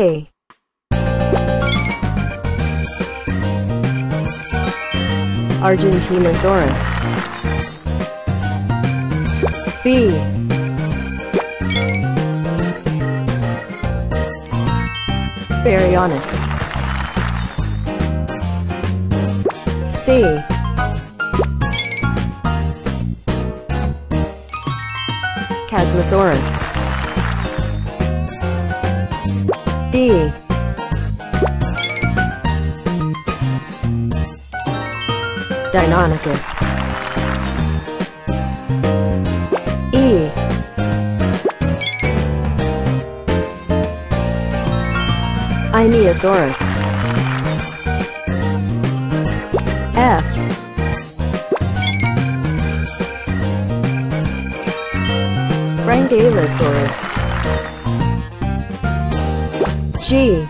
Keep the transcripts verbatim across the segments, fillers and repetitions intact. day. Argentinosaurus. B. Baryonyx. C. Chasmosaurus. D. Deinonychus. E. Einiosaurus. F. Gallimimus. G.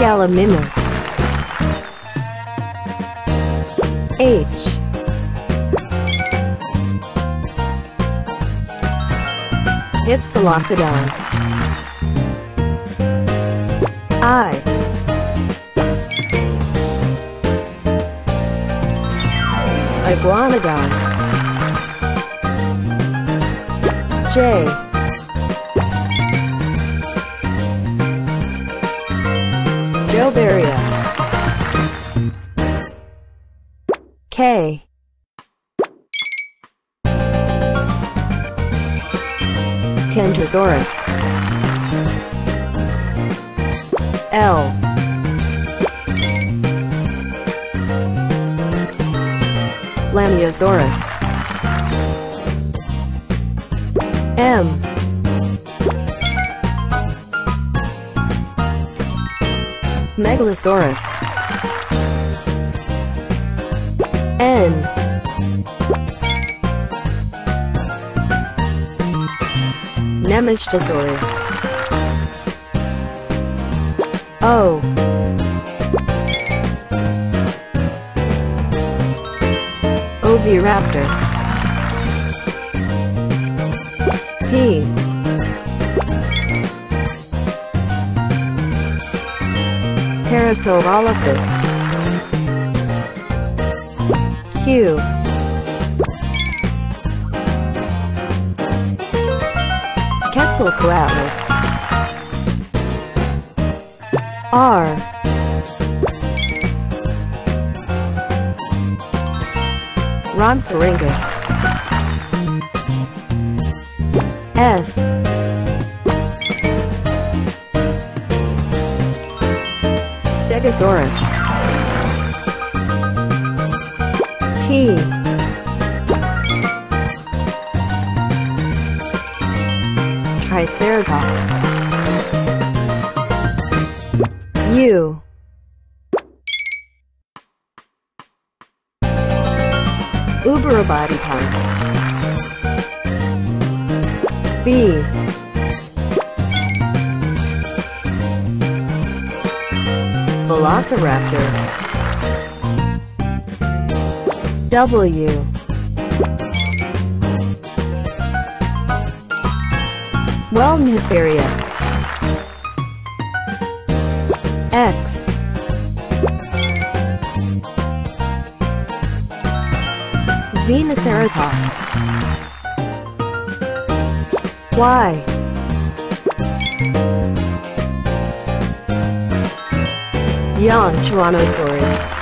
Gallimimus. H. Hypselophodon. I. Iguanodon. J. Jovaria. K. Kentrosaurus. L. Lambeosaurus. M. Megalosaurus. N. Nemegtosaurus. O. Oviraptor. P. Parasaurolophus. Q. Quetzalcoatlus. R. Ron Ferringus. S. Stegosaurus. T. Triceratops. U. Uberabatosaurus. B. Velociraptor. W. Wellniferia. X. Zuniceratops. Y. Young Tyrannosaurus.